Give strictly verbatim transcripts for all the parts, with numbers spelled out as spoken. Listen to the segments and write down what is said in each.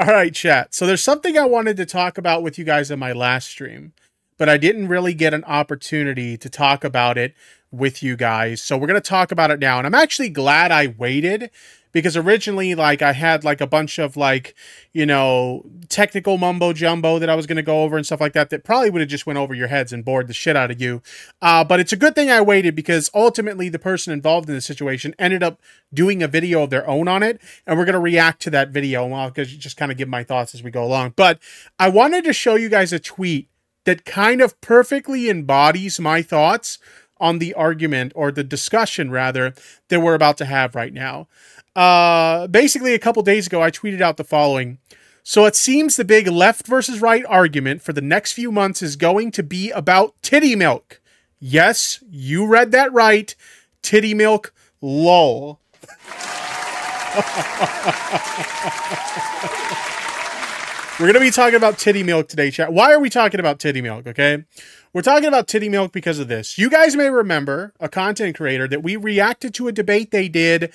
All right, chat. So there's something I wanted to talk about with you guys in my last stream, but I didn't really get an opportunity to talk about it with you guys. So we're going to talk about it now. And I'm actually glad I waited, because originally, like, I had like a bunch of like, you know, technical mumbo jumbo that I was going to go over and stuff like that, that probably would have just went over your heads and bored the shit out of you. Uh, but it's a good thing I waited, because ultimately the person involved in the situation ended up doing a video of their own on it. And we're going to react to that video, and I'll just kind of give my thoughts as we go along. But I wanted to show you guys a tweet that kind of perfectly embodies my thoughts on the argument, or the discussion rather, that we're about to have right now. Uh, basically, a couple days ago, I tweeted out the following. So it seems the big left versus right argument for the next few months is going to be about titty milk. Yes, you read that right. Titty milk, lol. We're going to be talking about titty milk today, chat. Why are we talking about titty milk, okay? We're talking about titty milk because of this. You guys may remember a content creator that we reacted to a debate they did.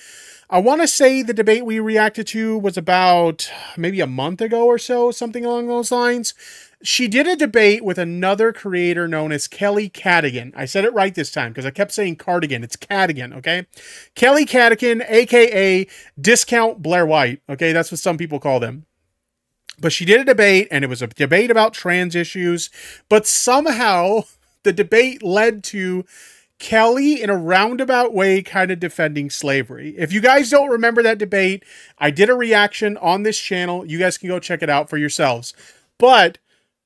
I want to say the debate we reacted to was about maybe a month ago or so, something along those lines. She did a debate with another creator known as Kelly Cadigan. I said it right this time because I kept saying Cardigan. It's Cadigan, okay? Kelly Cadigan, a k a. Discount Blair White, okay? That's what some people call them. But she did a debate, and it was a debate about trans issues. But somehow the debate led to Kelly, in a roundabout way, kind of defending slavery. If you guys don't remember that debate, I did a reaction on this channel. You guys can go check it out for yourselves. But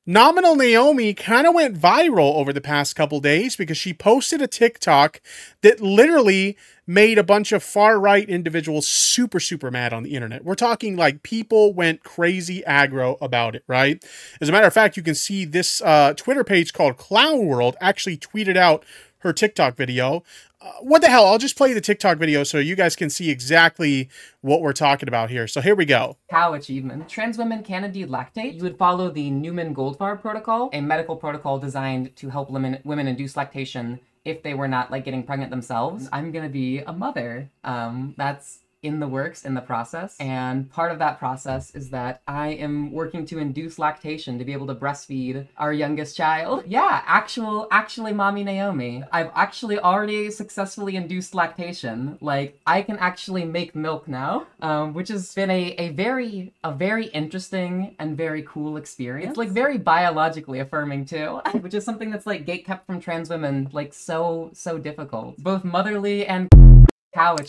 Nominal Naomi kind of went viral over the past couple days because she posted a TikTok that literally made a bunch of far-right individuals super, super mad on the internet. We're talking like people went crazy aggro about it, right? As a matter of fact, you can see this uh, Twitter page called Clown World actually tweeted out her TikTok video. Uh, what the hell? I'll just play the TikTok video so you guys can see exactly what we're talking about here. So here we go. Cow achievement. Trans women can indeed lactate. You would follow the Newman Goldfarb protocol, a medical protocol designed to help women, women induce lactation if they were not like getting pregnant themselves. I'm going to be a mother. Um, that's in the works, in the process. And part of that process is that I am working to induce lactation to be able to breastfeed our youngest child. Yeah, actual, actually Mommy Naomi. I've actually already successfully induced lactation. Like, I can actually make milk now, um, which has been a, a very, a very interesting and very cool experience. It's like very biologically affirming too, which is something that's like gatekept from trans women, like so, so difficult. Both motherly and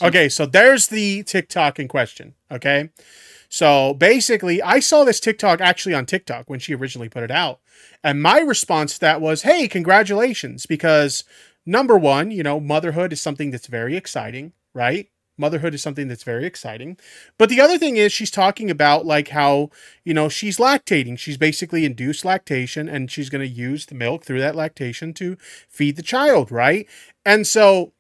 okay, so there's the TikTok in question, okay? So basically, I saw this TikTok actually on TikTok when she originally put it out. And my response to that was, hey, congratulations, because number one, you know, motherhood is something that's very exciting, right? Motherhood is something that's very exciting. But the other thing is she's talking about like how, you know, she's lactating. She's basically induced lactation, and she's going to use the milk through that lactation to feed the child, right? And so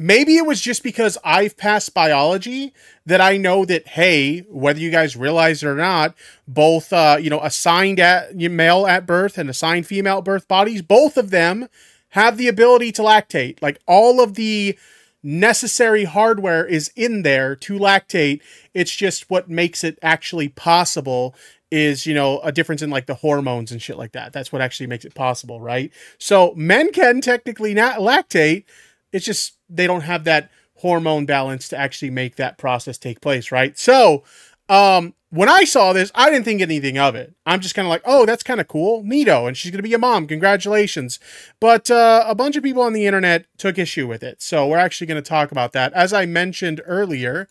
maybe it was just because I've passed biology that I know that, hey, whether you guys realize it or not, both, uh, you know, assigned at, male at birth and assigned female at birth bodies, both of them have the ability to lactate. Like, all of the necessary hardware is in there to lactate. It's just what makes it actually possible is, you know, a difference in like the hormones and shit like that. That's what actually makes it possible, right? So men can technically not lactate. It's just they don't have that hormone balance to actually make that process take place, right? So um, when I saw this, I didn't think anything of it. I'm just kind of like, oh, that's kind of cool. Neato. And she's going to be a mom. Congratulations. But uh, a bunch of people on the internet took issue with it. So we're actually going to talk about that. As I mentioned earlier,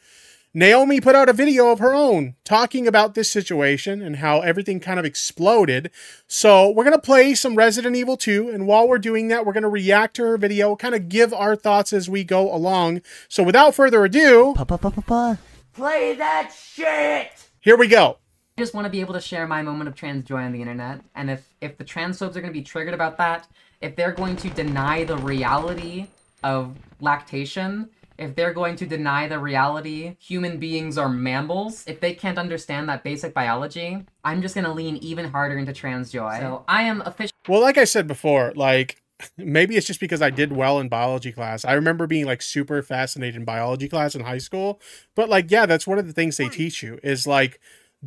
Naomi put out a video of her own talking about this situation and how everything kind of exploded. So we're going to play some Resident Evil two. And while we're doing that, we're going to react to her video, kind of give our thoughts as we go along. So without further ado, pa, pa, pa, pa, pa. Play that shit. Here we go. I just want to be able to share my moment of trans joy on the internet. And if, if the transphobes are going to be triggered about that, if they're going to deny the reality of lactation, if they're going to deny the reality human beings are mammals, if they can't understand that basic biology, I'm just going to lean even harder into trans joy. So I am officially... Well, like I said before, like, maybe it's just because I did well in biology class. I remember being, like, super fascinated in biology class in high school. But, like, yeah, that's one of the things they teach you is, like,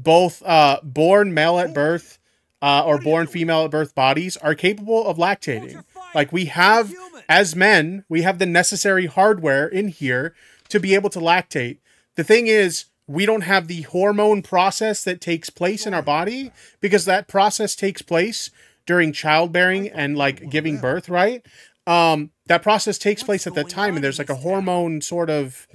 both uh, born male at birth uh, or born female at birth bodies are capable of lactating. Like, we have, as men, we have the necessary hardware in here to be able to lactate. The thing is, we don't have the hormone process that takes place in our body, because that process takes place during childbearing and, like, giving birth, right? Um, that process takes place at that time, and there's, like, a hormone sort of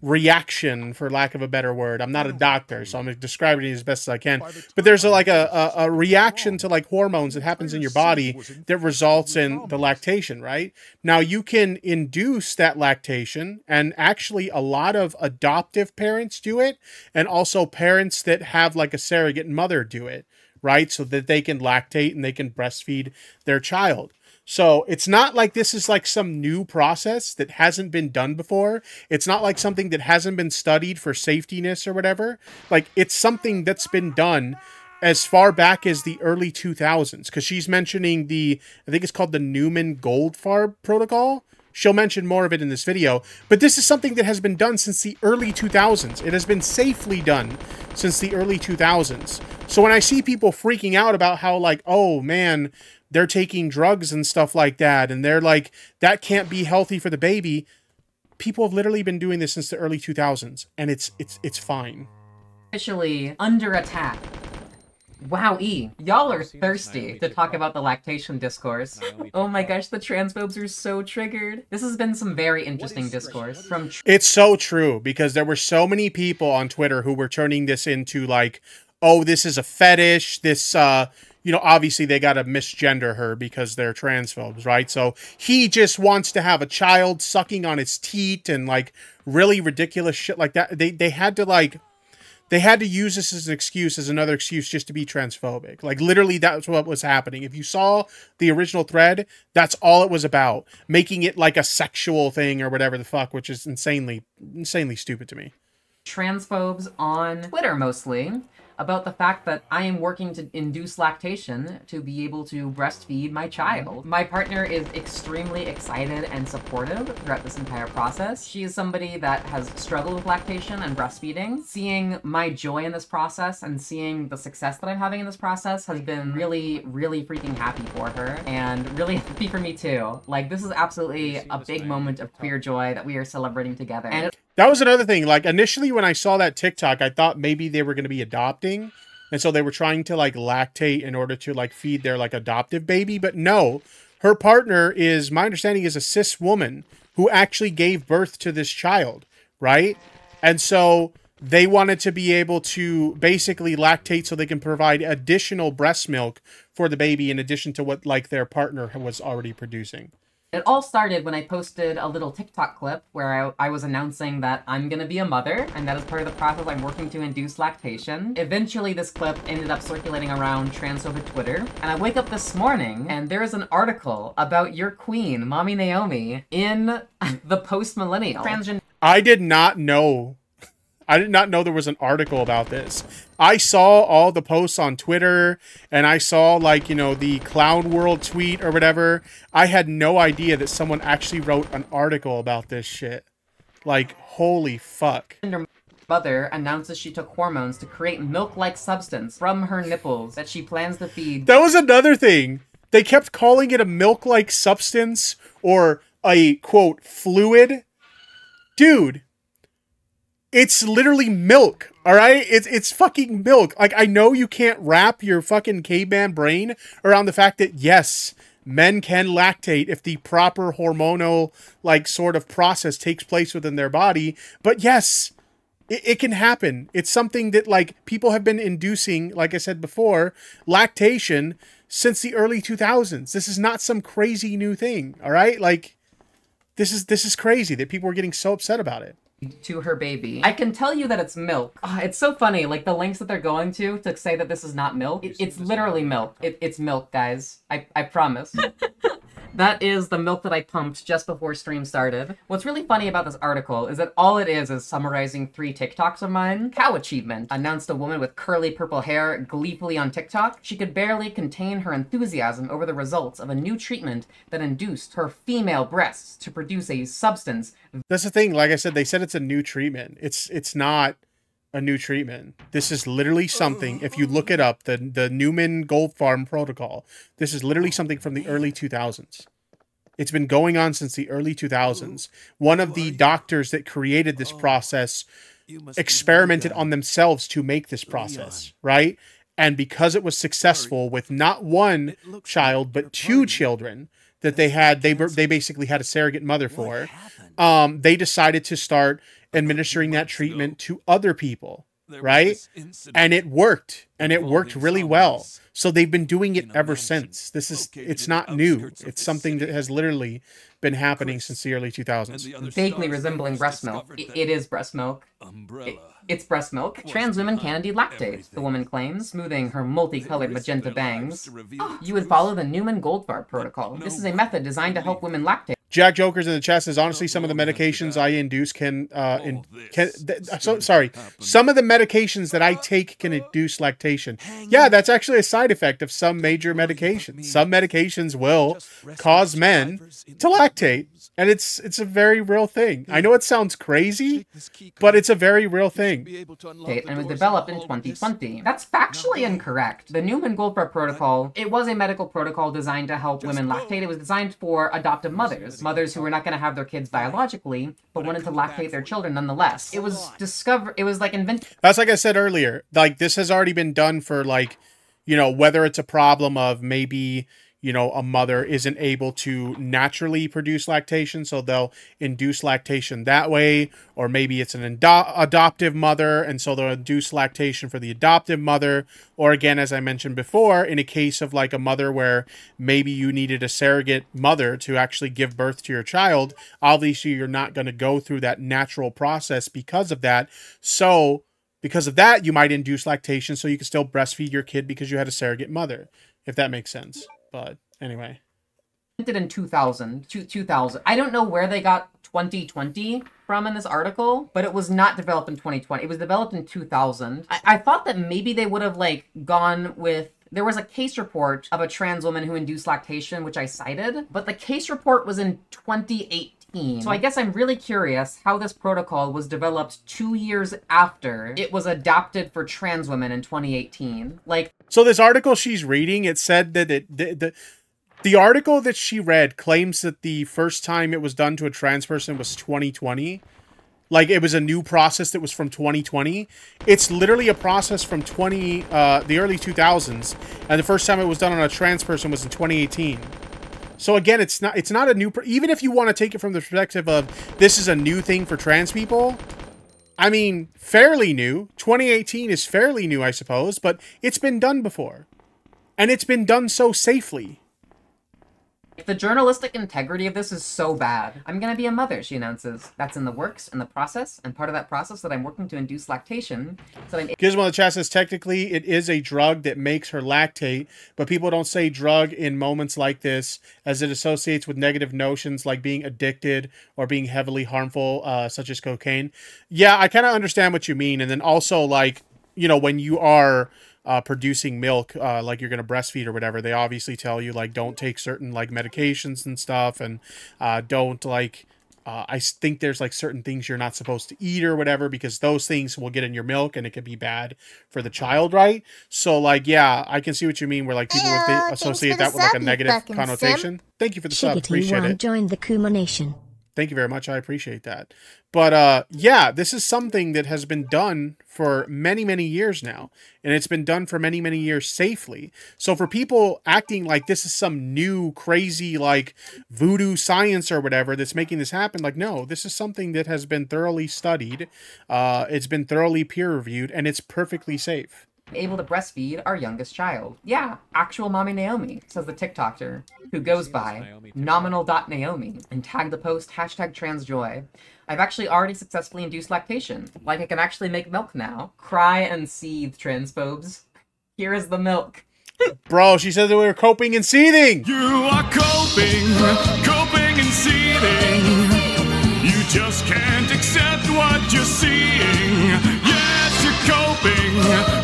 reaction, for lack of a better word. I'm not a doctor, so I'm going to describe it as best as I can. But there's, a, like, a, a, a reaction to, like, hormones that happens in your body that results in the lactation, right? Now, you can induce that lactation, and actually a lot of adoptive parents do it, and also parents that have, like, a surrogate mother do it, right? So that they can lactate and they can breastfeed their child. So it's not like this is like some new process that hasn't been done before. It's not like something that hasn't been studied for safetiness or whatever. Like, it's something that's been done as far back as the early two thousands. Because she's mentioning the, I think it's called the Newman Goldfarb protocol. She'll mention more of it in this video. But this is something that has been done since the early two thousands. It has been safely done since the early two thousands. So when I see people freaking out about how, like, oh, man, they're taking drugs and stuff like that, and they're like, that can't be healthy for the baby. People have literally been doing this since the early two thousands, and it's it's it's fine. Officially under attack. Wow, E, y'all are thirsty to talk about the lactation discourse. Oh my gosh, the transphobes are so triggered. This has been some very interesting discourse. From it's so true, because there were so many people on Twitter who were turning this into like, oh, this is a fetish, this, uh, you know, obviously they got to misgender her because they're transphobes, right? So he just wants to have a child sucking on his teat and like really ridiculous shit like that. They, they had to like... They had to use this as an excuse, as another excuse just to be transphobic. Like, literally, that's what was happening. If you saw the original thread, that's all it was about. Making it, like, a sexual thing or whatever the fuck, which is insanely, insanely stupid to me. Transphobes on Twitter, mostly, about the fact that I am working to induce lactation to be able to breastfeed my child. My partner is extremely excited and supportive throughout this entire process. She is somebody that has struggled with lactation and breastfeeding. Seeing my joy in this process and seeing the success that I'm having in this process has been really, really freaking happy for her, and really happy for me too. Like, this is absolutely a big moment of queer joy that we are celebrating together. And it that was another thing. Like, initially when I saw that TikTok, I thought maybe they were going to be adopting. And so they were trying to, like, lactate in order to, like, feed their, like, adoptive baby. But no, her partner is, my understanding, is a cis woman who actually gave birth to this child, right? And so they wanted to be able to basically lactate so they can provide additional breast milk for the baby in addition to what, like, their partner was already producing. It all started when I posted a little TikTok clip where I, I was announcing that I'm gonna be a mother, and that is part of the process I'm working to induce lactation. Eventually, this clip ended up circulating around transphobic Twitter, and I wake up this morning, and there is an article about your queen, Mommy Naomi, in the Post-Millennial. I did not know. I did not know there was an article about this. I saw all the posts on Twitter, and I saw, like, you know, the Clown World tweet or whatever. I had no idea that someone actually wrote an article about this shit. Like, holy fuck. Mother announces she took hormones to create milk-like substance from her nipples that she plans to feed. That was another thing. They kept calling it a milk-like substance or a, quote, fluid. Dude. It's literally milk, all right? It's it's fucking milk. Like, I know you can't wrap your fucking caveman brain around the fact that, yes, men can lactate if the proper hormonal, like, sort of process takes place within their body. But, yes, it, it can happen. It's something that, like, people have been inducing, like I said before, lactation since the early two thousands. This is not some crazy new thing, all right? Like, this is, this is crazy that people are getting so upset about it. To her baby. I can tell you that it's milk. Oh, it's so funny, like the lengths that they're going to to say that this is not milk. It, it's literally milk. It, it's milk, guys. I, I promise. That is the milk that I pumped just before stream started. What's really funny about this article is that all it is is summarizing three TikToks of mine. Cow achievement announced a woman with curly purple hair gleefully on TikTok. She could barely contain her enthusiasm over the results of a new treatment that induced her female breasts to produce a substance. That's the thing. Like I said, they said it's a new treatment. It's it's not a new treatment. This is literally something, if you look it up, the, the Newman Goldfarb protocol, this is literally something from the early two thousands. It's been going on since the early two thousands. One of the doctors that created this process experimented on themselves to make this process, right? And because it was successful with not one child, but two children that they had, they, they basically had a surrogate mother for, um, they decided to start administering that treatment to other people, right? And it worked, and it worked really well. So they've been doing it ever since. This is, it's not new. It's something that has literally been happening since the early two thousands. Vaguely resembling breast milk. It, it is breast milk. It, it's breast milk. Trans women can indeed lactate, the woman claims, smoothing her multicolored magenta bangs. Oh, you would follow the Newman Goldfarb protocol. This is a method designed to help women lactate. Jack Jokers in the chat says, honestly, some of the medications I induce can, uh, in, can so, sorry, some of the medications that I take can induce lactation. Yeah, that's actually a side effect of some major medications. Some medications will cause men to lactate, and it's it's a very real thing. I know it sounds crazy, but it's a very real thing. And was developed in twenty twenty. That's factually incorrect. The Newman Goldberg protocol, it was a medical protocol designed to help women lactate. It was designed for adoptive mothers. Mothers who were not going to have their kids biologically, but wanted to lactate their children nonetheless. It was discovered, it was like invented. That's like I said earlier, like this has already been done for like, you know, whether it's a problem of maybe, you know, a mother isn't able to naturally produce lactation, so they'll induce lactation that way, or maybe it's an ado adoptive mother, and so they'll induce lactation for the adoptive mother, or again, as I mentioned before, in a case of like a mother where maybe you needed a surrogate mother to actually give birth to your child, obviously you're not going to go through that natural process because of that, so because of that, you might induce lactation so you can still breastfeed your kid because you had a surrogate mother, if that makes sense. But anyway, in two thousand, two thousand, I don't know where they got twenty twenty from in this article, but it was not developed in twenty twenty. It was developed in two thousand. I, I thought that maybe they would have like gone with, there was a case report of a trans woman who induced lactation, which I cited, but the case report was in twenty eighteen. So I guess I'm really curious how this protocol was developed two years after it was adopted for trans women in twenty eighteen. Like, so this article she's reading, it said that it, the, the, the article that she read claims that the first time it was done to a trans person was twenty twenty. Like it was a new process that was from twenty twenty. It's literally a process from twenty, uh, the early two thousands. And the first time it was done on a trans person was in twenty eighteen. So again, it's not it's not a new... Even if you want to take it from the perspective of this is a new thing for trans people, I mean, fairly new. twenty eighteen is fairly new, I suppose, but it's been done before. And it's been done so safely. The journalistic integrity of this is so bad. I'm going to be a mother, she announces. That's in the works, in the process, and part of that process that I'm working to induce lactation. So in Gizmo in the chat says, technically, it is a drug that makes her lactate, but people don't say drug in moments like this, as it associates with negative notions like being addicted or being heavily harmful, uh, such as cocaine. Yeah, I kind of understand what you mean. And then also, like, you know, when you are... Uh, producing milk, uh, like you're going to breastfeed or whatever, they obviously tell you, like, don't take certain, like, medications and stuff, and uh, don't, like, uh, I think there's, like, certain things you're not supposed to eat or whatever, because those things will get in your milk, and it could be bad for the child, right? So, like, yeah, I can see what you mean, where, like, people hey, would th associate that with, like, a negative connotation. Sim. Thank you for the sub, appreciate it. Joined the Kuma Nation. Thank you very much, I appreciate that. But, uh, yeah, this is something that has been done for many, many years now. And it's been done for many, many years safely. So for people acting like this is some new, crazy, like, voodoo science or whatever that's making this happen, like, no, this is something that has been thoroughly studied. Uh, it's been thoroughly peer-reviewed, and it's perfectly safe. Able to breastfeed our youngest child. Yeah, actual Mommy Naomi, says the TikToker, who goes by Nominal dot Naomi, and tagged the post hashtag transjoy. I've actually already successfully induced lactation. Like, I can actually make milk now. Cry and seethe, transphobes. Here is the milk. Bro, she said that we were coping and seething! You are coping, coping and seething. You just can't accept what you're seeing. Yes, you're coping.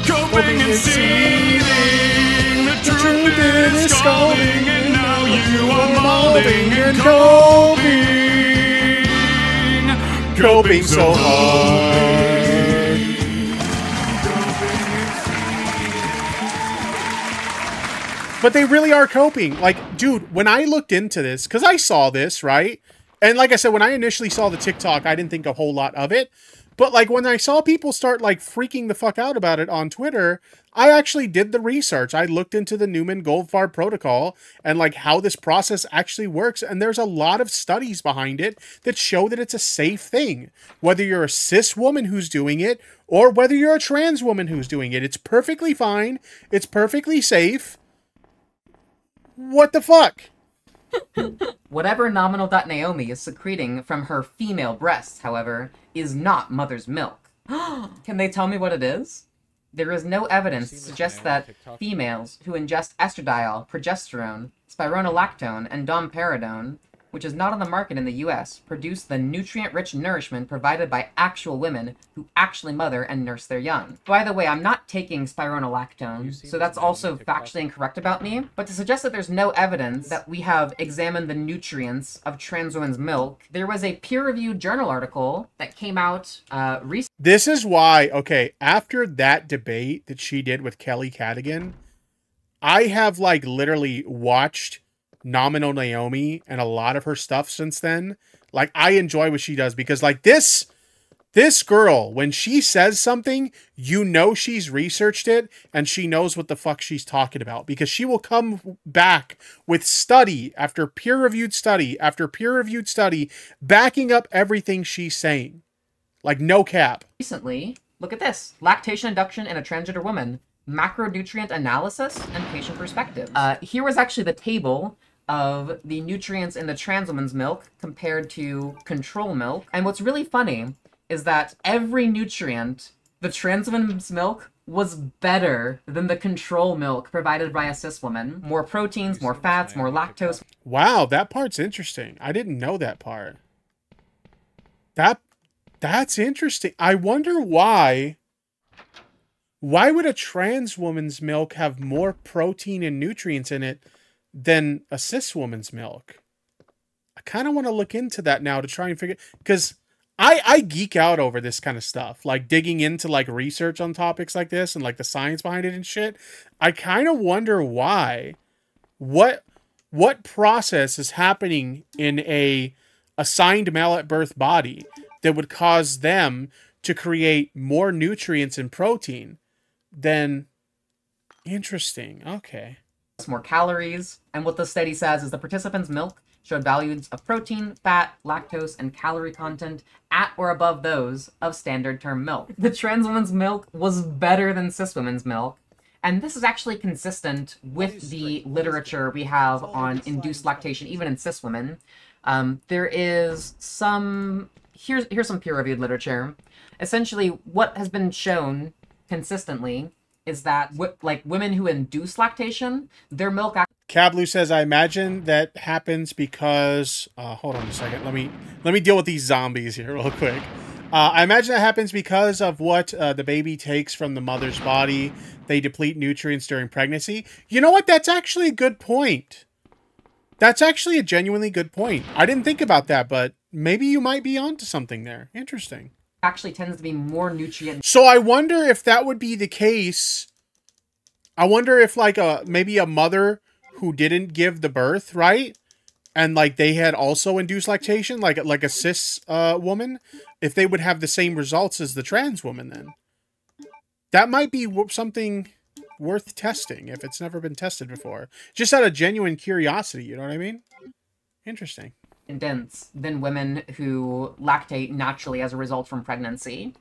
Coping and seething, the truth is scalding, and now you are molding and coping, coping so hard. But they really are coping. Like, dude, when I looked into this, because I saw this, right? And like I said, when I initially saw the TikTok, I didn't think a whole lot of it. But like when I saw people start like freaking the fuck out about it on Twitter, I actually did the research. I looked into the Newman Goldfarb protocol and like how this process actually works. And there's a lot of studies behind it that show that it's a safe thing. Whether you're a cis woman who's doing it or whether you're a trans woman who's doing it, it's perfectly fine. It's perfectly safe. What the fuck? Whatever Nominal.Naomi is secreting from her female breasts, however, is not mother's milk. Can they tell me what it is? There is no evidence to suggest that females who ingest estradiol, progesterone, spironolactone, and domperidone, which is not on the market in the U S, produce the nutrient-rich nourishment provided by actual women who actually mother and nurse their young. By the way, I'm not taking spironolactone, so that's also factually incorrect about me, but to suggest that there's no evidence that we have examined the nutrients of trans women's milk, there was a peer-reviewed journal article that came out uh, recently. This is why, okay, after that debate that she did with Kelly Cadigan, I have, like, literally watched Nominal Naomi and a lot of her stuff since then. Like, I enjoy what she does because, like, this this girl, when she says something, you know she's researched it and she knows what the fuck she's talking about, because she will come back with study after peer-reviewed study after peer-reviewed study backing up everything she's saying. Like, no cap. Recently, look at this. Lactation induction in a transgender woman. Macronutrient analysis and patient perspective. Uh, here was actually the table of the nutrients in the trans woman's milk compared to control milk. And what's really funny is that every nutrient, the trans woman's milk was better than the control milk provided by a cis woman. More proteins, more fats, more lactose. Wow, that part's interesting. I didn't know that part. That, that's interesting. I wonder why... Why would a trans woman's milk have more protein and nutrients in it than a cis woman's milk? I kind of want to look into that now to try and figure, because I, I geek out over this kind of stuff, like digging into like research on topics like this and like the science behind it and shit. I kind of wonder why, what, what process is happening in a assigned male at birth body that would cause them to create more nutrients and protein. Then, interesting, okay. More calories, and what the study says is the participants' milk showed values of protein, fat, lactose, and calorie content at or above those of standard term milk. The trans woman's milk was better than cis women's milk, and this is actually consistent with the literature we have on induced lactation, even in cis women. Um, there is some, here's, here's some peer-reviewed literature. Essentially, what has been shown consistently is that, like, women who induce lactation, their milk... Cablu says, I imagine that happens because... Uh, hold on a second. Let me let me deal with these zombies here real quick. Uh, I imagine that happens because of what uh, the baby takes from the mother's body. They deplete nutrients during pregnancy. You know what? That's actually a good point. That's actually a genuinely good point. I didn't think about that, but maybe you might be onto something there. Interesting. Actually tends to be more nutrient. So I wonder if that would be the case. I wonder if like a maybe a mother who didn't give the birth, right? And like they had also induced lactation, like like a cis uh, woman, if they would have the same results as the trans woman then. That might be something worth testing if it's never been tested before. Just out of genuine curiosity, you know what I mean? Interesting. Dense than women who lactate naturally as a result from pregnancy.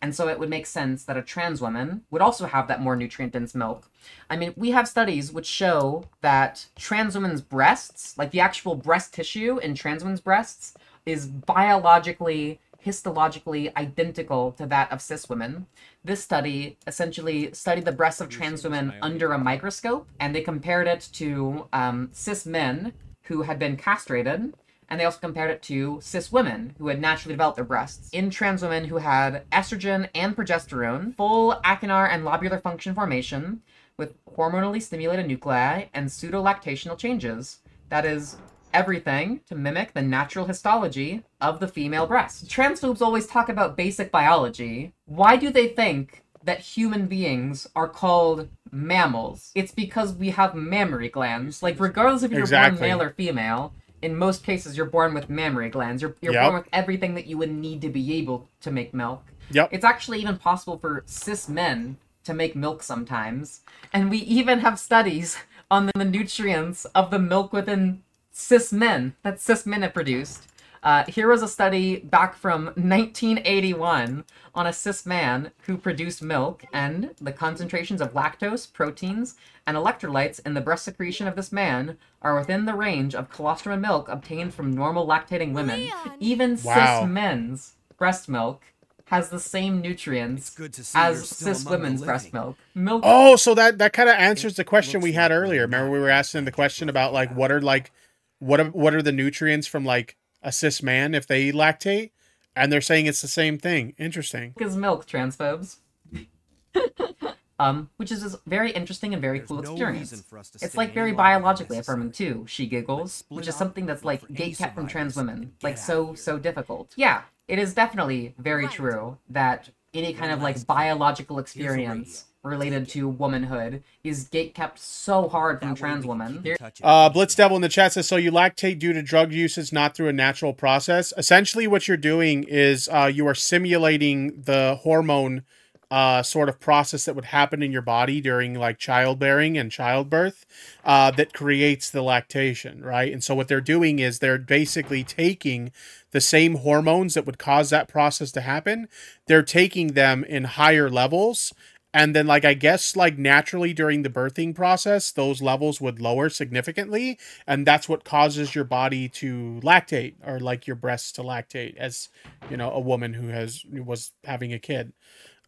And so it would make sense that a trans woman would also have that more nutrient-dense milk. I mean, we have studies which show that trans women's breasts, like the actual breast tissue in trans women's breasts, is biologically, histologically identical to that of cis women. This study essentially studied the breasts of trans women under a microscope, and they compared it to um, cis men who had been castrated. And they also compared it to cis women who had naturally developed their breasts. In trans women who had estrogen and progesterone, full acinar and lobular function formation with hormonally stimulated nuclei and pseudo-lactational changes. That is everything to mimic the natural histology of the female breast. Transphobes always talk about basic biology. Why do they think that human beings are called mammals, it's because we have mammary glands. Like, regardless if you're exactly. born male or female, in most cases, you're born with mammary glands. You're, you're yep. born with everything that you would need to be able to make milk. Yep. It's actually even possible for cis men to make milk sometimes. And we even have studies on the nutrients of the milk within cis men that cis men have produced. Uh, here was a study back from nineteen eighty-one on a cis man who produced milk, and the concentrations of lactose, proteins, and electrolytes in the breast secretion of this man are within the range of colostrum and milk obtained from normal lactating women. Leon. Even wow. cis men's breast milk has the same nutrients as cis women's breast milk. milk. Oh, so that, that kind of answers the question we had earlier. Remember, we were asking the question about, like, what are, like, what are, what are the nutrients from, like, a cis man if they lactate? And they're saying it's the same thing. Interesting. Is milk, transphobes. um, which is a very interesting and very There's cool experience. No for us to it's like very biologically affirming too, she giggles, which is something that's like gatekept from trans women. Like so, so difficult. Yeah. It is definitely very true that any kind of, like, biological experience related to womanhood is gatekept so hard from trans women. Uh, Blitz Devil in the chat says, so you lactate due to drug usage, not through a natural process. Essentially, what you're doing is uh, you are simulating the hormone uh, sort of process that would happen in your body during, like, childbearing and childbirth uh, that creates the lactation, right? And so what they're doing is they're basically taking the same hormones that would cause that process to happen. They're taking them in higher levels. And then, like, I guess, like, naturally during the birthing process, those levels would lower significantly. And that's what causes your body to lactate, or, like, your breasts to lactate as, you know, a woman who has was having a kid.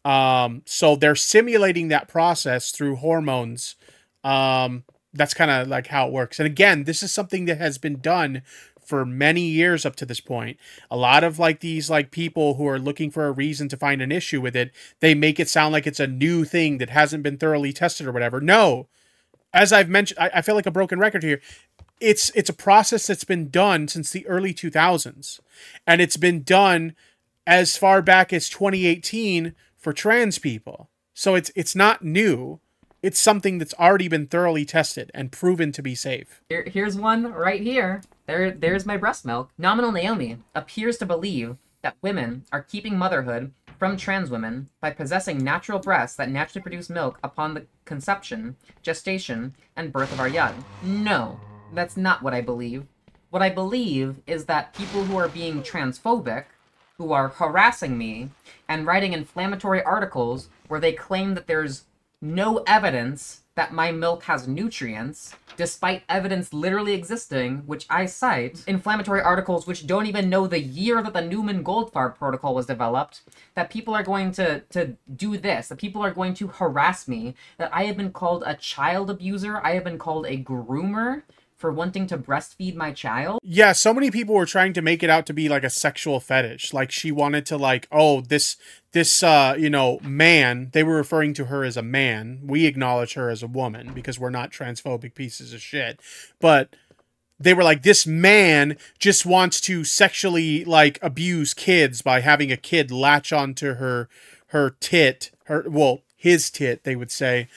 Um, so they're simulating that process through hormones. Um, that's kind of like how it works. And again, this is something that has been done for many years up to this point. A lot of, like, these, like, people who are looking for a reason to find an issue with it, they make it sound like it's a new thing that hasn't been thoroughly tested or whatever. No, as I've mentioned, I, I feel like a broken record here. It's, it's a process that's been done since the early two thousands, and it's been done as far back as twenty eighteen for trans people. So it's, it's not new. It's something that's already been thoroughly tested and proven to be safe. Here, here's one right here. There, there's my breast milk. Nominal Naomi appears to believe that women are keeping motherhood from trans women by possessing natural breasts that naturally produce milk upon the conception, gestation, and birth of our young. No, that's not what I believe. What I believe is that people who are being transphobic, who are harassing me, and writing inflammatory articles where they claim that there's no evidence that my milk has nutrients, despite evidence literally existing, which I cite, inflammatory articles which don't even know the year that the Newman Goldfarb protocol was developed, that people are going to, to do this, that people are going to harass me, that I have been called a child abuser, I have been called a groomer for wanting to breastfeed my child. Yeah, so many people were trying to make it out to be like a sexual fetish. Like, she wanted to, like, oh, this, this, uh, you know, man, they were referring to her as a man. We acknowledge her as a woman because we're not transphobic pieces of shit. But they were like, this man just wants to sexually, like, abuse kids by having a kid latch onto her, her tit, her, well, his tit, they would say.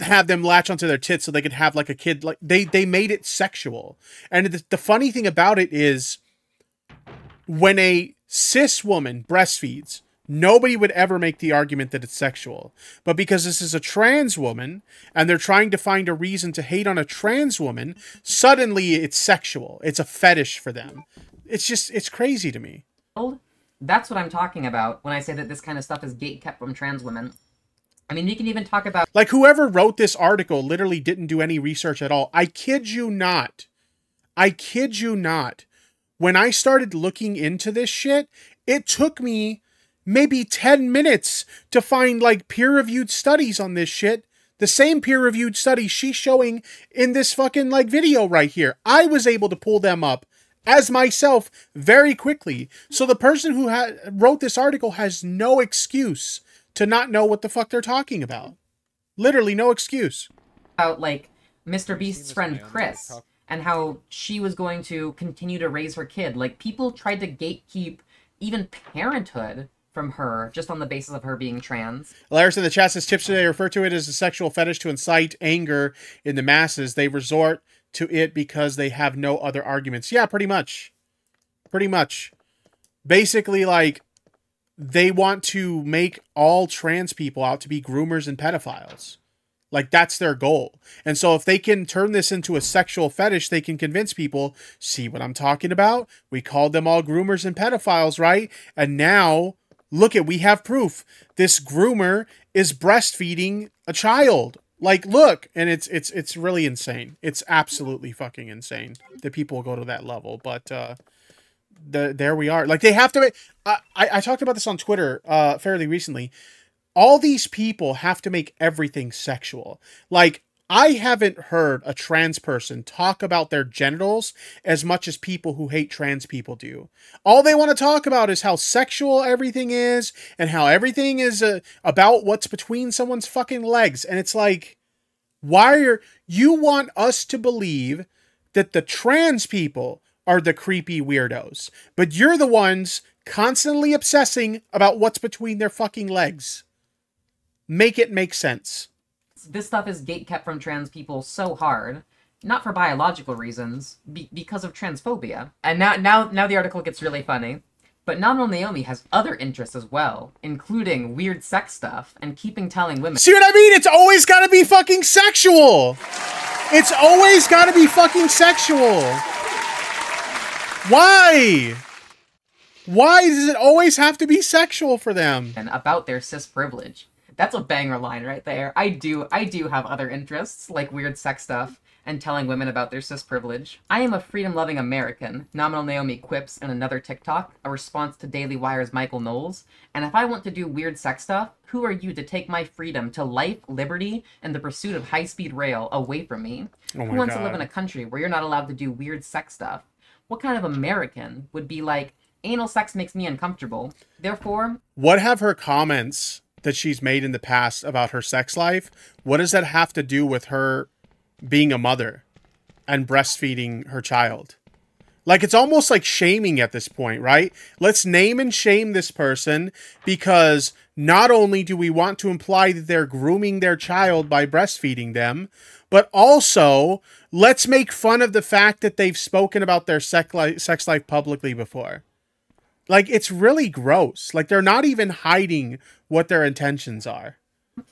Have them latch onto their tits so they could have, like, a kid. Like, they, they made it sexual. And the, the funny thing about it is, when a cis woman breastfeeds, nobody would ever make the argument that it's sexual. But because this is a trans woman, and they're trying to find a reason to hate on a trans woman, suddenly it's sexual. It's a fetish for them. It's just, it's crazy to me. That's what I'm talking about when I say that this kind of stuff is gatekept from trans women. I mean, you can even talk about... Like, whoever wrote this article literally didn't do any research at all. I kid you not. I kid you not. When I started looking into this shit, it took me maybe ten minutes to find, like, peer-reviewed studies on this shit. The same peer-reviewed studies she's showing in this fucking, like, video right here. I was able to pull them up as myself very quickly. So the person who ha- wrote this article has no excuse to not know what the fuck they're talking about. Literally no excuse. About, like, Mister Beast's friend Chris, and how she was going to continue to raise her kid. Like, people tried to gatekeep even parenthood from her just on the basis of her being trans. Laris in the chat says tips today refer to it as a sexual fetish to incite anger in the masses. They resort to it because they have no other arguments. Yeah, pretty much. Pretty much. Basically, like, they want to make all trans people out to be groomers and pedophiles. Like, that's their goal. And so if they can turn this into a sexual fetish, they can convince people, see what I'm talking about? We called them all groomers and pedophiles, right? And now, look at, we have proof. This groomer is breastfeeding a child. Like, look. And it's it's it's really insane. It's absolutely fucking insane that people go to that level. But uh, the, there we are. Like, they have to make... I, I, I talked about this on Twitter uh, fairly recently. All these people have to make everything sexual. Like, I haven't heard a trans person talk about their genitals as much as people who hate trans people do. All they want to talk about is how sexual everything is and how everything is uh, about what's between someone's fucking legs. And it's like, why are you want us to believe that the trans people are the creepy weirdos, but you're the ones constantly obsessing about what's between their fucking legs? Make it make sense. This stuff is gatekept from trans people so hard, not for biological reasons, be because of transphobia. And now, now, now the article gets really funny. But Nominal Naomi has other interests as well, including weird sex stuff and keeping telling women. See what I mean? It's always got to be fucking sexual. It's always got to be fucking sexual. Why? Why does it always have to be sexual for them? And about their cis privilege. That's a banger line right there. I do, I do have other interests, like weird sex stuff and telling women about their cis privilege. I am a freedom-loving American, Nominal Naomi quips in another TikTok, a response to Daily Wire's Michael Knowles. And if I want to do weird sex stuff, who are you to take my freedom to life, liberty, and the pursuit of high-speed rail away from me? Oh my God. Who wants to live in a country where you're not allowed to do weird sex stuff? What kind of American would be like, anal sex makes me uncomfortable, therefore... What have her comments that she's made in the past about her sex life, what does that have to do with her being a mother and breastfeeding her child? Like, it's almost like shaming at this point, right? Let's name and shame this person because not only do we want to imply that they're grooming their child by breastfeeding them, but also let's make fun of the fact that they've spoken about their sex life, sex life publicly before. Like, it's really gross. Like, they're not even hiding what their intentions are.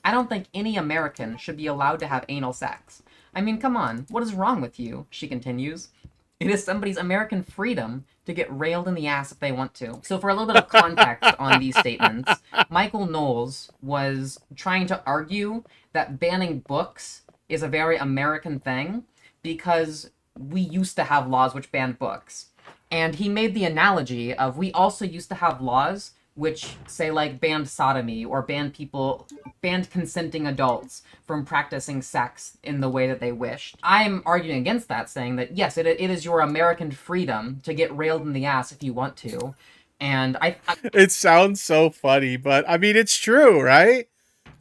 I don't think any American should be allowed to have anal sex. I mean, come on, what is wrong with you? She continues. It is somebody's American freedom to get railed in the ass if they want to. So for a little bit of context on these statements, Michael Knowles was trying to argue that banning books is a very American thing because we used to have laws which banned books. And he made the analogy of we also used to have laws which say like banned sodomy or banned people, banned consenting adults from practicing sex in the way that they wished. I'm arguing against that, saying that yes, it, it is your American freedom to get railed in the ass if you want to. And I, I... It sounds so funny, but I mean, it's true, right?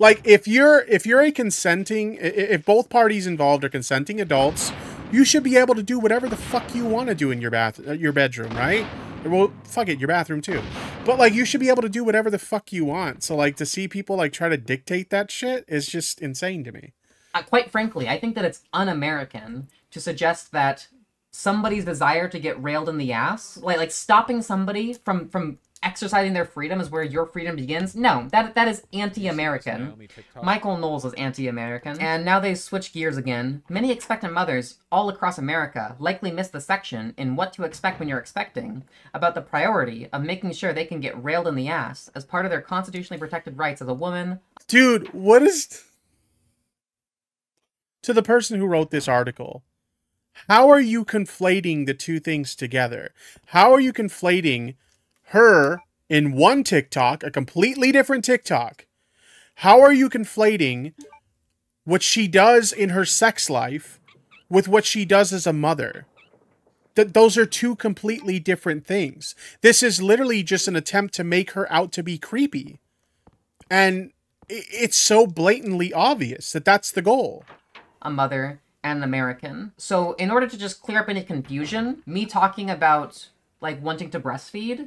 Like if you're, if you're a consenting, if both parties involved are consenting adults, you should be able to do whatever the fuck you want to do in your bath, your bedroom, right? Well, fuck it, your bathroom too. But like, you should be able to do whatever the fuck you want. So like, to see people like try to dictate that shit is just insane to me. Uh, quite frankly, I think that it's un-American to suggest that somebody's desire to get railed in the ass, like like stopping somebody from from exercising their freedom is where your freedom begins. No, that that is anti-American. Michael Knowles is anti-American. And now they switch gears again. Many expectant mothers all across America likely missed the section in What to Expect When You're Expecting about the priority of making sure they can get railed in the ass as part of their constitutionally protected rights as a woman. Dude, what is... To the person who wrote this article, how are you conflating the two things together? How are you conflating... her in one TikTok, a completely different TikTok. How are you conflating what she does in her sex life with what she does as a mother? That those are two completely different things. This is literally just an attempt to make her out to be creepy. And it's so blatantly obvious that that's the goal. A mother and an American. So in order to just clear up any confusion, me talking about like wanting to breastfeed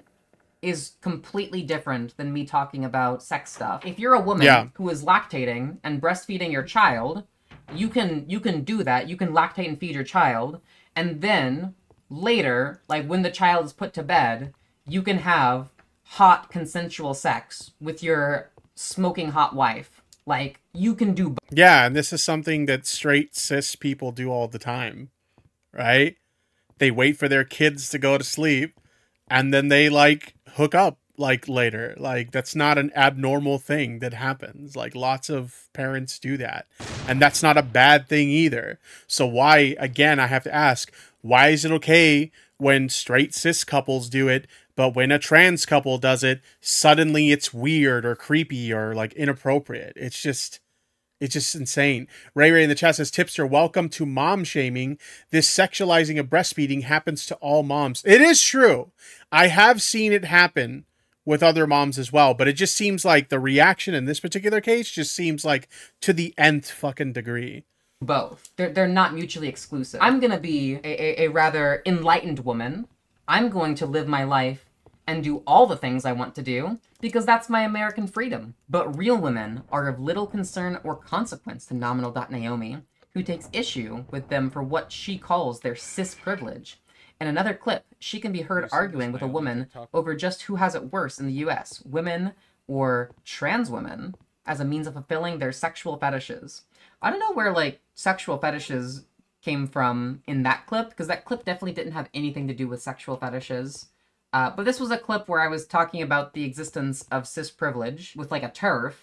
is completely different than me talking about sex stuff. If you're a woman yeah. who is lactating and breastfeeding your child, you can you can do that. You can lactate and feed your child, and then later, like when the child is put to bed, you can have hot consensual sex with your smoking hot wife. Like, you can do both. Yeah, and this is something that straight cis people do all the time, right? They wait for their kids to go to sleep, and then they, like, hook up, like, later. Like, that's not an abnormal thing that happens. Like, lots of parents do that. And that's not a bad thing either. So why, again, I have to ask, why is it okay when straight cis couples do it, but when a trans couple does it, suddenly it's weird or creepy or like inappropriate? It's just, it's just insane. Ray Ray in the chat says, Tipster, welcome to mom shaming. This sexualizing of breastfeeding happens to all moms. It is true. I have seen it happen with other moms as well, but it just seems like the reaction in this particular case just seems like to the nth fucking degree. Both. They're, they're not mutually exclusive. I'm going to be a, a, a rather enlightened woman. I'm going to live my life and do all the things I want to do, because that's my American freedom. But real women are of little concern or consequence to Nominal Naomi, who takes issue with them for what she calls their cis privilege. In another clip, she can be heard arguing with a woman over just who has it worse in the U S, women or trans women, as a means of fulfilling their sexual fetishes. I don't know where, like, sexual fetishes came from in that clip, because that clip definitely didn't have anything to do with sexual fetishes. Uh, but this was a clip where I was talking about the existence of cis privilege with, like, a TERF,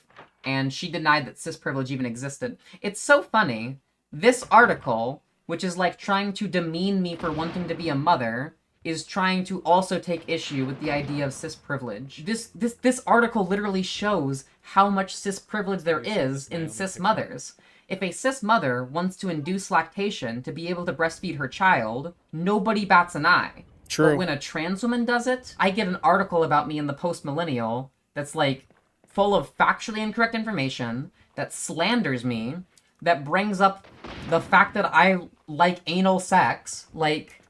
and she denied that cis privilege even existed. It's so funny. This article, which is, like, trying to demean me for wanting to be a mother, is trying to also take issue with the idea of cis privilege. This this this article literally shows how much cis privilege there is in cis mothers. If a cis mother wants to induce lactation to be able to breastfeed her child, nobody bats an eye. True. But when a trans woman does it, I get an article about me in the Post-Millennial that's, like, full of factually incorrect information, that slanders me, that brings up the fact that I like anal sex, like...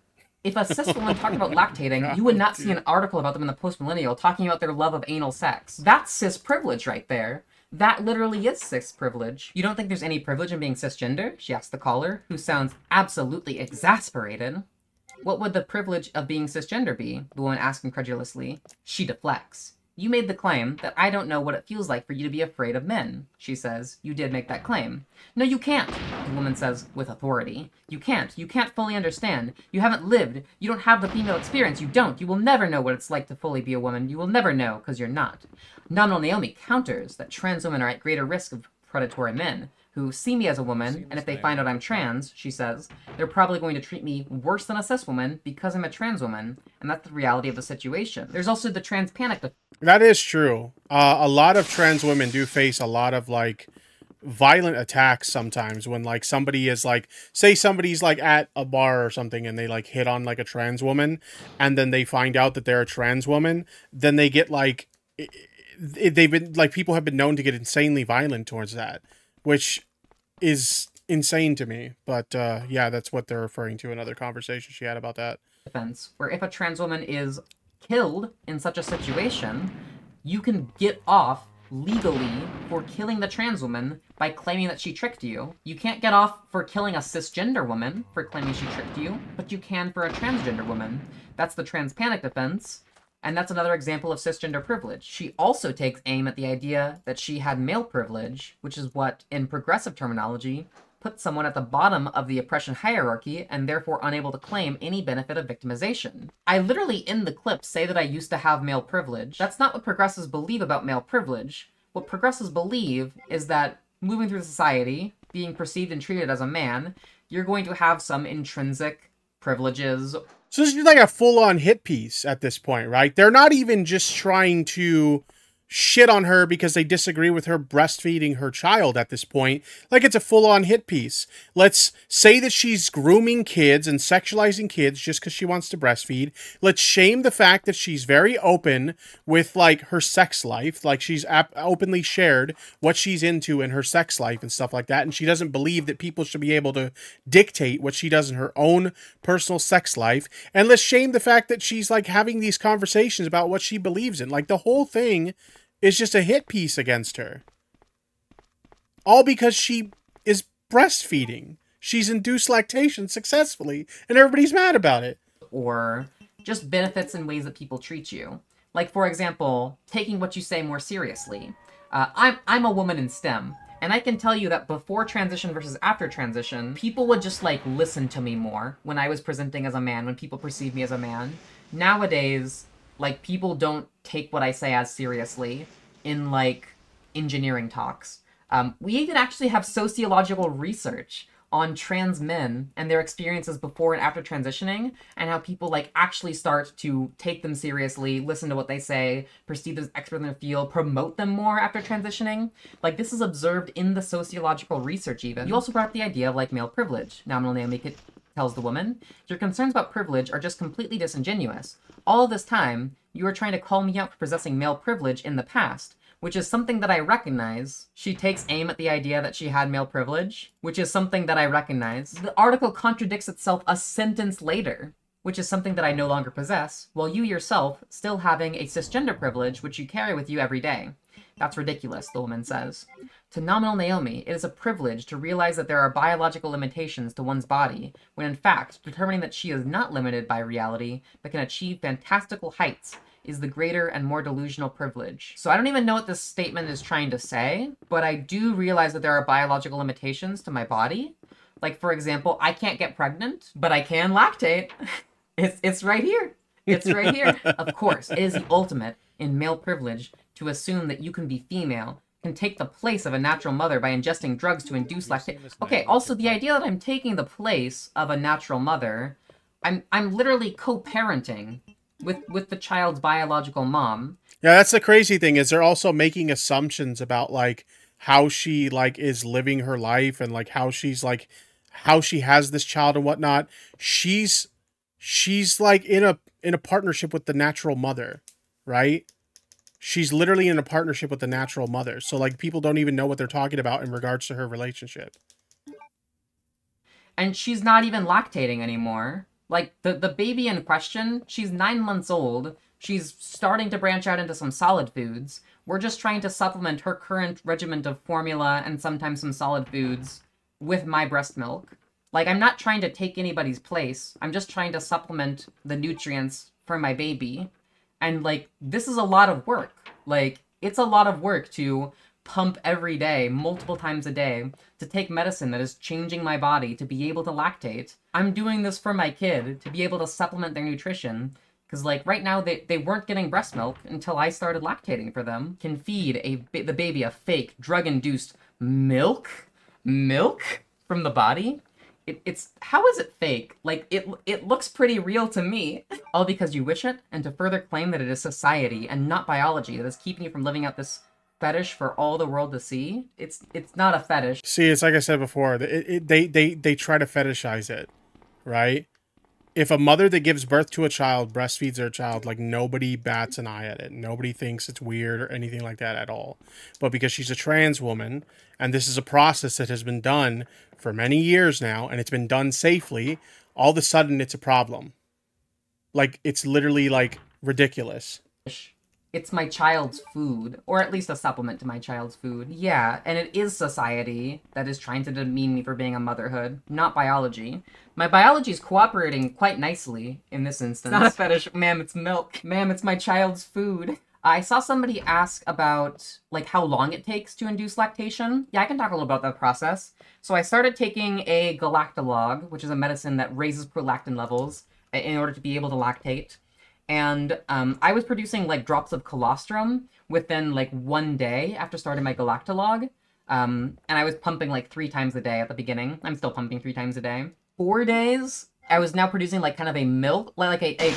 If a cis woman talked about lactating, God, you would not dude. see an article about them in the Post-Millennial talking about their love of anal sex. That's cis privilege right there. That literally is cis privilege. You don't think there's any privilege in being cisgender? She asks the caller, who sounds absolutely exasperated. What would the privilege of being cisgender be? The woman asks incredulously. She deflects. You made the claim that I don't know what it feels like for you to be afraid of men, she says. You did make that claim. No, you can't, the woman says with authority. You can't. You can't fully understand. You haven't lived. You don't have the female experience. You don't. You will never know what it's like to fully be a woman. You will never know, because you're not. Nominal Naomi counters that trans women are at greater risk of predatory men who see me as a woman, Seems and if they find out I'm trans, she says, they're probably going to treat me worse than a cis woman because I'm a trans woman, and that's the reality of the situation. There's also the trans panic. That is true. Uh, a lot of trans women do face a lot of, like, violent attacks sometimes when, like, somebody is, like, say somebody's, like, at a bar or something and they, like, hit on, like, a trans woman, and then they find out that they're a trans woman, then they get, like, they've been, like, people have been known to get insanely violent towards that, which is insane to me. But uh, yeah, that's what they're referring to in another conversation she had about that. Defense, where if a trans woman is killed in such a situation, you can get off legally for killing the trans woman by claiming that she tricked you. You can't get off for killing a cisgender woman for claiming she tricked you, but you can for a transgender woman. That's the trans panic defense. And that's another example of cisgender privilege. She also takes aim at the idea that she had male privilege, which is what, in progressive terminology, puts someone at the bottom of the oppression hierarchy and therefore unable to claim any benefit of victimization. I literally, in the clip, say that I used to have male privilege. That's not what progressives believe about male privilege. What progressives believe is that moving through society, being perceived and treated as a man, you're going to have some intrinsic privileges. So this is like a full-on hit piece at this point, right? They're not even just trying to shit on her because they disagree with her breastfeeding her child at this point. Like it's a full-on hit piece. Let's say that she's grooming kids and sexualizing kids just because she wants to breastfeed. Let's shame the fact that she's very open with like her sex life. Like she's ap- openly shared what she's into in her sex life and stuff like that. And she doesn't believe that people should be able to dictate what she does in her own personal sex life. And let's shame the fact that she's like having these conversations about what she believes in. Like the whole thing is just a hit piece against her. All because she is breastfeeding. She's induced lactation successfully, and everybody's mad about it. Or just benefits in ways that people treat you. Like, for example, taking what you say more seriously. Uh, I'm, I'm a woman in STEM, and I can tell you that before transition versus after transition, people would just, like, listen to me more when I was presenting as a man, when people perceived me as a man. Nowadays, like, people don't take what I say as seriously in, like, engineering talks. Um, we even actually have sociological research on trans men and their experiences before and after transitioning, and how people, like, actually start to take them seriously, listen to what they say, perceive them as experts in their field, promote them more after transitioning. Like, this is observed in the sociological research even. You also brought up the idea of, like, male privilege. Nominal Naomi could... tells the woman, your concerns about privilege are just completely disingenuous. All this time, you were trying to call me out for possessing male privilege in the past, which is something that I recognize. She takes aim at the idea that she had male privilege, which is something that I recognize. The article contradicts itself a sentence later, which is something that I no longer possess, while you yourself still having a cisgender privilege, which you carry with you every day. That's ridiculous, the woman says. To Nominal Naomi, it is a privilege to realize that there are biological limitations to one's body, when in fact, determining that she is not limited by reality, but can achieve fantastical heights, is the greater and more delusional privilege. So I don't even know what this statement is trying to say, but I do realize that there are biological limitations to my body. Like, for example, I can't get pregnant, but I can lactate. It's, it's right here. It's right here. Of course, it is the ultimate in male privilege to assume that you can be female, can take the place of a natural mother by ingesting drugs to induce lactation. Okay, also the idea that I'm taking the place of a natural mother, I'm I'm literally co-parenting with, with the child's biological mom. Yeah, that's the crazy thing, is they're also making assumptions about, like, how she, like, is living her life and, like, how she's, like, how she has this child and whatnot. She's, she's like, in a in a partnership with the natural mother, right? She's literally in a partnership with the natural mother. So, like, people don't even know what they're talking about in regards to her relationship. And she's not even lactating anymore. Like, the, the baby in question, she's nine months old. She's starting to branch out into some solid foods. We're just trying to supplement her current regimen of formula and sometimes some solid foods with my breast milk. Like, I'm not trying to take anybody's place. I'm just trying to supplement the nutrients for my baby. And, like, this is a lot of work. Like, it's a lot of work to pump every day, multiple times a day, to take medicine that is changing my body to be able to lactate. I'm doing this for my kid to be able to supplement their nutrition. Because, like, right now, they, they weren't getting breast milk until I started lactating for them. Can feed a, the baby a fake, drug-induced milk? Milk from the body? It, it's, how is it fake? Like, it it looks pretty real to me. All because you wish it, and to further claim that it is society and not biology that is keeping you from living out this fetish for all the world to see. It's it's not a fetish. See, it's like I said before, it, it, they, they, they try to fetishize it, right? If a mother that gives birth to a child breastfeeds their child, like, nobody bats an eye at it. Nobody thinks it's weird or anything like that at all. But because she's a trans woman, and this is a process that has been done for many years now, and it's been done safely, all of a sudden it's a problem. Like, it's literally, like, ridiculous. It's my child's food, or at least a supplement to my child's food. Yeah, and it is society that is trying to demean me for being a motherhood, not biology. My biology is cooperating quite nicely in this instance. It's not a fetish. Ma'am, it's milk. Ma'am, it's my child's food. I saw somebody ask about, like, how long it takes to induce lactation. Yeah, I can talk a little about that process. So I started taking a galactolog, which is a medicine that raises prolactin levels in order to be able to lactate. And um, I was producing, like, drops of colostrum within, like, one day after starting my galactolog. Um, and I was pumping, like, three times a day at the beginning. I'm still pumping three times a day. Four days, I was now producing, like, kind of a milk, like, a, a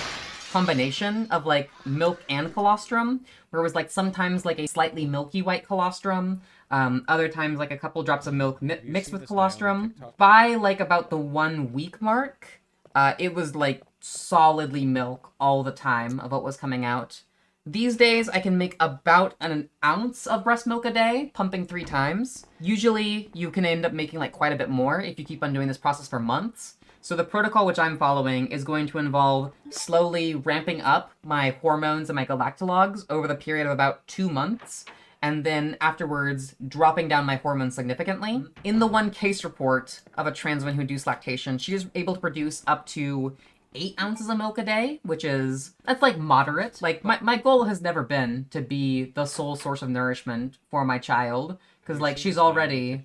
combination of like milk and colostrum, where it was like sometimes like a slightly milky white colostrum, um, other times like a couple drops of milk mi mixed with colostrum. By like about the one week mark, uh, it was like solidly milk all the time of what was coming out. These days, I can make about an ounce of breast milk a day, pumping three times. Usually, you can end up making like quite a bit more if you keep on doing this process for months. So the protocol which I'm following is going to involve slowly ramping up my hormones and my galactalogs over the period of about two months, and then afterwards dropping down my hormones significantly. In the one case report of a trans woman who induced lactation, she was able to produce up to eight ounces of milk a day, which is, that's like moderate. Like my, my goal has never been to be the sole source of nourishment for my child, because like she's already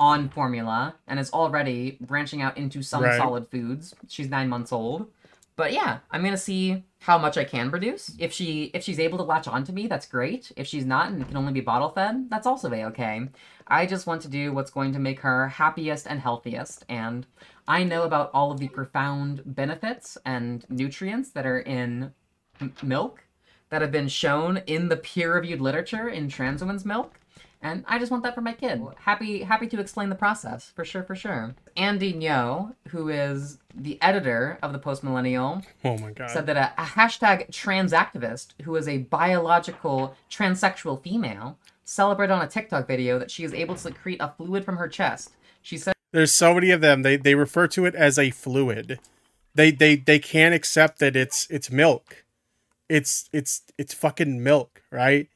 on formula and is already branching out into some right. solid foods. She's nine months old. But yeah, I'm going to see how much I can produce. If she if she's able to latch on to me, that's great. If she's not and can only be bottle fed, that's also a-okay. I just want to do what's going to make her happiest and healthiest. And I know about all of the profound benefits and nutrients that are in m milk that have been shown in the peer-reviewed literature in trans women's milk. And I just want that for my kid. Happy happy to explain the process, for sure, for sure. Andy Ngo, who is the editor of the Post-Millennial, oh my God, said that a, a hashtag trans activist who is a biological transsexual female celebrated on a TikTok video that she is able to secrete a fluid from her chest. She said, there's so many of them. They they refer to it as a fluid. They they they can't accept that it's it's milk. It's it's it's fucking milk, right?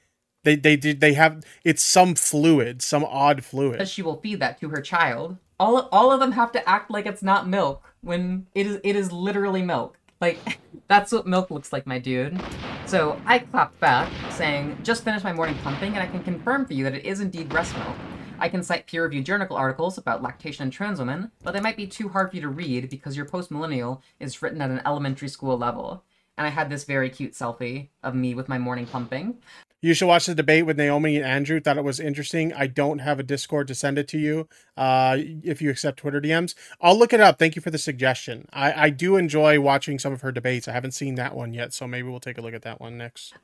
They they did they have it's some fluid, some odd fluid. She will feed that to her child. All all of them have to act like it's not milk when it is it is literally milk. Like that's what milk looks like, my dude. So I clapped back, saying, "Just finished my morning pumping, and I can confirm for you that it is indeed breast milk. I can cite peer-reviewed journal articles about lactation and trans women, but they might be too hard for you to read because your post-millennial is written at an elementary school level." And I had this very cute selfie of me with my morning pumping. You should watch the debate with Naomi and Andrew. Thought it was interesting. I don't have a Discord to send it to you. Uh, if you accept Twitter D Ms, I'll look it up. Thank you for the suggestion. I, I do enjoy watching some of her debates. I haven't seen that one yet, so maybe we'll take a look at that one next.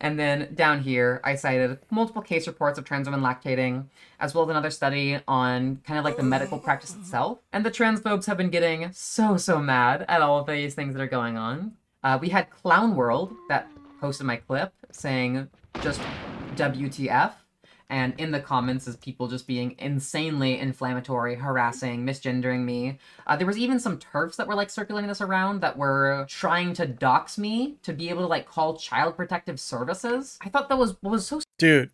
And then down here, I cited multiple case reports of trans women lactating, as well as another study on kind of like the medical practice itself. And the transphobes have been getting so, so mad at all of these things that are going on. Uh, we had Clown World that posted my clip saying just W T F, and in the comments is people just being insanely inflammatory, harassing, misgendering me. Uh, there was even some TERFs that were like circulating this around that were trying to dox me to be able to like call Child Protective Services. I thought that was was so dude.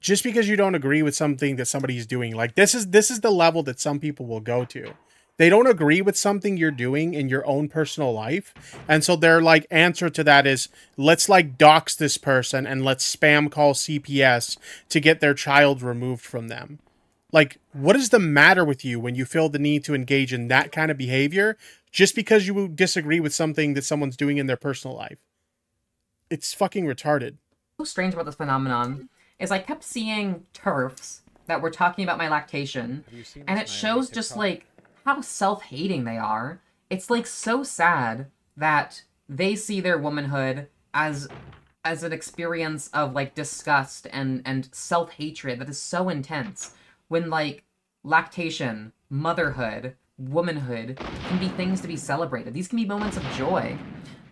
Just because you don't agree with something that somebody's doing, like this is this is the level that some people will go to. They don't agree with something you're doing in your own personal life. And so their like answer to that is, let's like dox this person and let's spam call C P S to get their child removed from them. Like, what is the matter with you when you feel the need to engage in that kind of behavior just because you disagree with something that someone's doing in their personal life? It's fucking retarded. What's strange about this phenomenon is I kept seeing TERFs that were talking about my lactation, and it shows just like how self-hating they are. It's like so sad that they see their womanhood as as an experience of like disgust and and self-hatred that is so intense, when like lactation, motherhood, womanhood can be things to be celebrated. These can be moments of joy.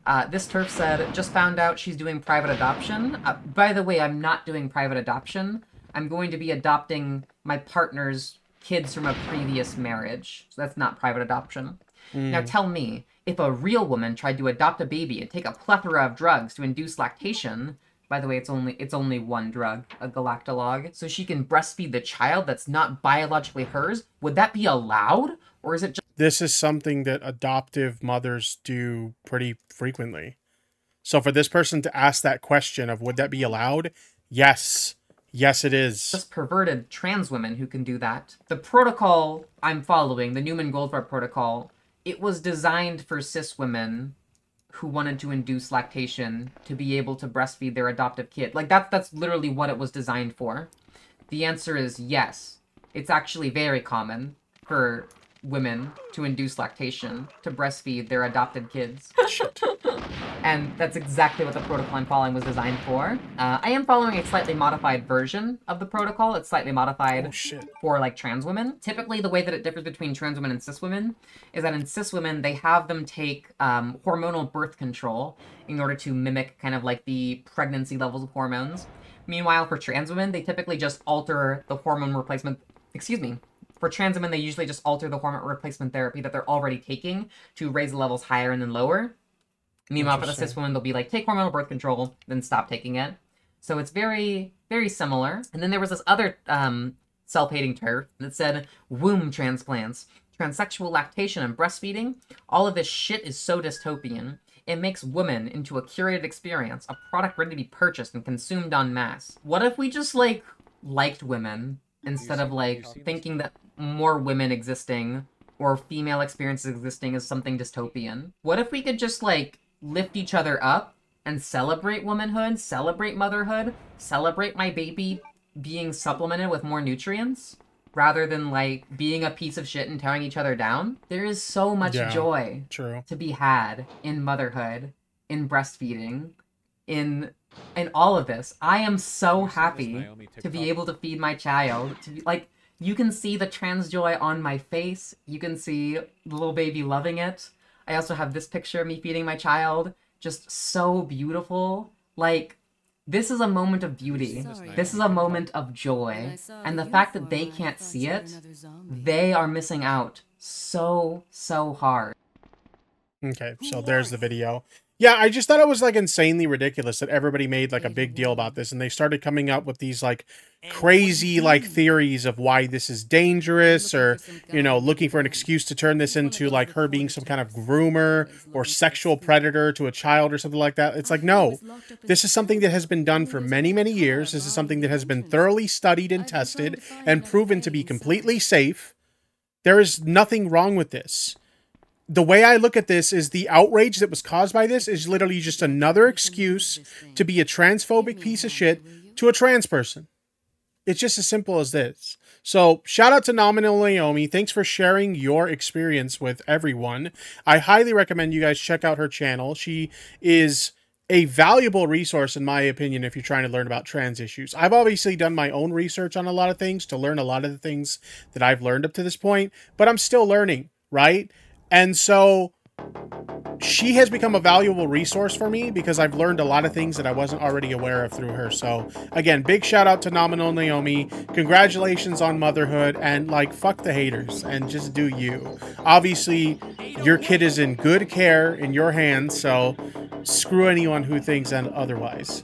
Uh, this TERF said, just found out she's doing private adoption. Uh, by the way, I'm not doing private adoption. I'm going to be adopting my partner's kids from a previous marriage. So that's not private adoption. Mm. Now tell me, if a real woman tried to adopt a baby and take a plethora of drugs to induce lactation, by the way, it's only it's only one drug, a galactalog, so she can breastfeed the child that's not biologically hers, would that be allowed? Or is it just... This is something that adoptive mothers do pretty frequently. So for this person to ask that question of would that be allowed? Yes. Yes, it is. Just perverted trans women who can do that. The protocol I'm following, the Newman Goldberg protocol, it was designed for cis women who wanted to induce lactation to be able to breastfeed their adoptive kid. Like, that, that's literally what it was designed for. The answer is yes. It's actually very common for women to induce lactation to breastfeed their adopted kids. Shit. And that's exactly what the protocol I'm following was designed for. Uh, I am following a slightly modified version of the protocol. It's slightly modified oh, shit. for like trans women. Typically, the way that it differs between trans women and cis women is that in cis women, they have them take um, hormonal birth control in order to mimic kind of like the pregnancy levels of hormones. Meanwhile, for trans women, they typically just alter the hormone replacement, excuse me, For trans women, they usually just alter the hormone replacement therapy that they're already taking to raise the levels higher and then lower. Meanwhile, for the cis women, they'll be like, take hormonal birth control, then stop taking it. So it's very, very similar. And then there was this other um, self-hating turf that said womb transplants, transsexual lactation, and breastfeeding. All of this shit is so dystopian. It makes women into a curated experience, a product ready to be purchased and consumed en masse. What if we just, like, liked women instead of, like, thinking that more women existing or female experiences existing is something dystopian? What if we could just, like, lift each other up and celebrate womanhood, celebrate motherhood, celebrate my baby being supplemented with more nutrients rather than, like, being a piece of shit and tearing each other down? There is so much yeah, joy true. to be had in motherhood, in breastfeeding, in... in all of this. I am so happy to be able to feed my child. To be, like, you can see the trans joy on my face. You can see the little baby loving it. I also have this picture of me feeding my child. Just so beautiful. Like, this is a moment of beauty. This is a moment of joy. And the fact that they can't see it, they are missing out so, so hard. Okay, so there's the video. Yeah, I just thought it was, like, insanely ridiculous that everybody made, like, a big deal about this, and they started coming up with these, like, crazy, like, theories of why this is dangerous, or, you know, looking for an excuse to turn this into, like, her being some kind of groomer or sexual predator to a child or something like that. It's like, no, this is something that has been done for many, many years. This is something that has been thoroughly studied and tested and proven to be completely safe. There is nothing wrong with this. The way I look at this is the outrage that was caused by this is literally just another excuse to be a transphobic piece of shit to a trans person. It's just as simple as this. So shout out to Nominal Naomi. Thanks for sharing your experience with everyone. I highly recommend you guys check out her channel. She is a valuable resource, in my opinion, if you're trying to learn about trans issues. I've obviously done my own research on a lot of things to learn a lot of the things that I've learned up to this point, but I'm still learning, right? And so she has become a valuable resource for me because I've learned a lot of things that I wasn't already aware of through her. So again, big shout out to Nominal Naomi. Congratulations on motherhood, and, like, fuck the haters and just do you. Obviously, your kid is in good care in your hands, so screw anyone who thinks otherwise.